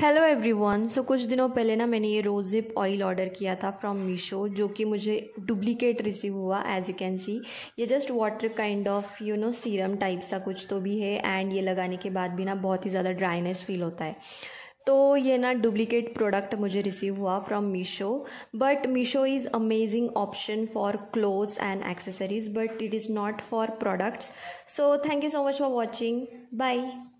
Hello everyone. सो कुछ दिनों पहले ना मैंने ये रोज़ हिप ऑयल ऑर्डर किया था फ्रॉम मीशो, जो कि मुझे डुप्लीकेट रिसीव हुआ। एज यू कैन सी ये just water kind of you know serum type सा कुछ तो भी है, एंड ये लगाने के बाद भी ना बहुत ही ज़्यादा ड्राइनेस फील होता है। तो ये ना डुप्लीकेट प्रोडक्ट मुझे रिसीव हुआ from Meesho. But Meesho is amazing option for clothes and accessories, but it is not for products. So thank you so much for watching. Bye.